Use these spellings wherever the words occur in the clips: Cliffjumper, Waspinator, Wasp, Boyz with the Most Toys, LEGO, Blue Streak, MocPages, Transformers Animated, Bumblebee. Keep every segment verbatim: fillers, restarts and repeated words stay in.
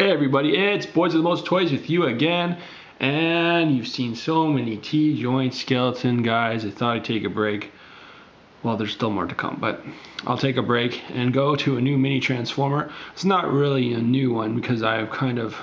Hey everybody, it's Boyz with the Most Toys with you again, and you've seen so many T-joint skeleton guys. I thought I'd take a break. Well, there's still more to come, but I'll take a break and go to a new mini transformer. It's not really a new one because I've kind of,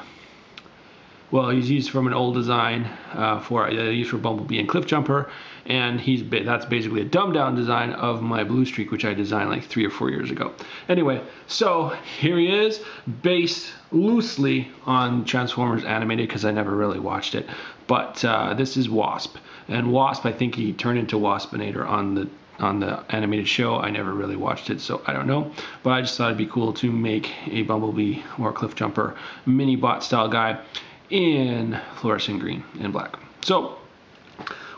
well, he's used from an old design uh, for uh, used for Bumblebee and Cliffjumper, and he's that's basically a dumbed down design of my Blue Streak, which I designed like three or four years ago. Anyway, so here he is, based loosely on Transformers Animated because I never really watched it. But uh, this is Wasp, and Wasp, I think he turned into Waspinator on the on the animated show. I never really watched it, so I don't know, but I just thought it'd be cool to make a Bumblebee or Cliffjumper mini bot style guy in fluorescent green and black. So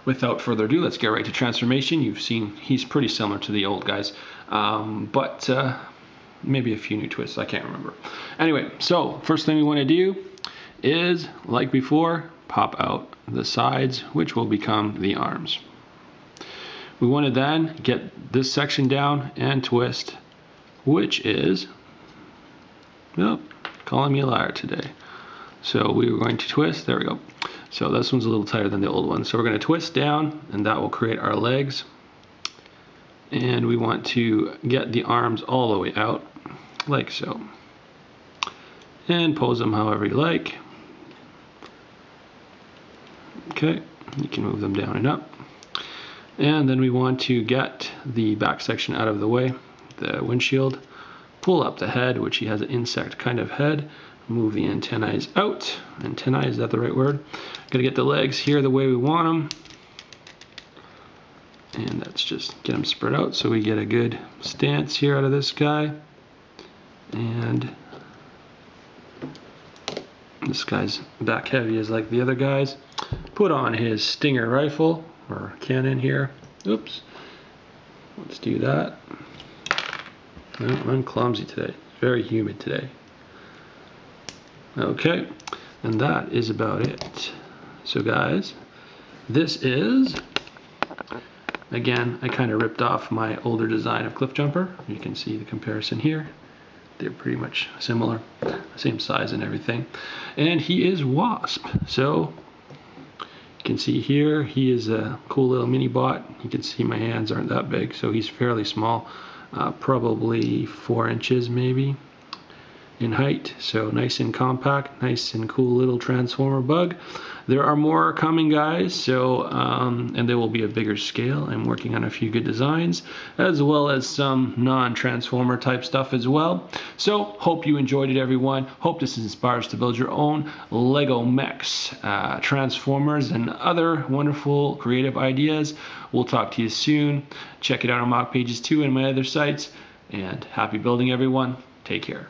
without further ado, let's get right to transformation. You've seen he's pretty similar to the old guys, um, but uh, maybe a few new twists, I can't remember. Anyway, so first thing we want to do is, like before, pop out the sides, which will become the arms. We want to then get this section down and twist, which is, nope, calling me a liar today. So we were going to twist, there we go. So this one's a little tighter than the old one. So we're going to twist down, and that will create our legs. And we want to get the arms all the way out, like so. And pose them however you like. Okay, you can move them down and up. And then we want to get the back section out of the way, the windshield. Pull up the head, which he has an insect kind of head. Move the antennae out. Antennae, is that the right word? Gotta get the legs here the way we want them. And that's just get them spread out so we get a good stance here out of this guy. And this guy's back heavy is like the other guys. Put on his Stinger rifle or cannon here. Oops. Let's do that. Well, I'm clumsy today. It's very humid today. Okay, and that is about it. So guys, this is, again, I kind of ripped off my older design of Cliffjumper. You can see the comparison here. They're pretty much similar, same size and everything. And he is Wasp. So you can see here, he is a cool little mini bot. You can see my hands aren't that big, so he's fairly small, uh, probably four inches maybe in height, so nice and compact, nice and cool little transformer bug. There are more coming, guys, so um, and they will be a bigger scale. I'm working on a few good designs as well as some non-transformer type stuff as well. So hope you enjoyed it, everyone. Hope this inspires to build your own LEGO mechs, uh, transformers, and other wonderful creative ideas. We'll talk to you soon. Check it out on MocPages too and my other sites, and happy building, everyone. Take care.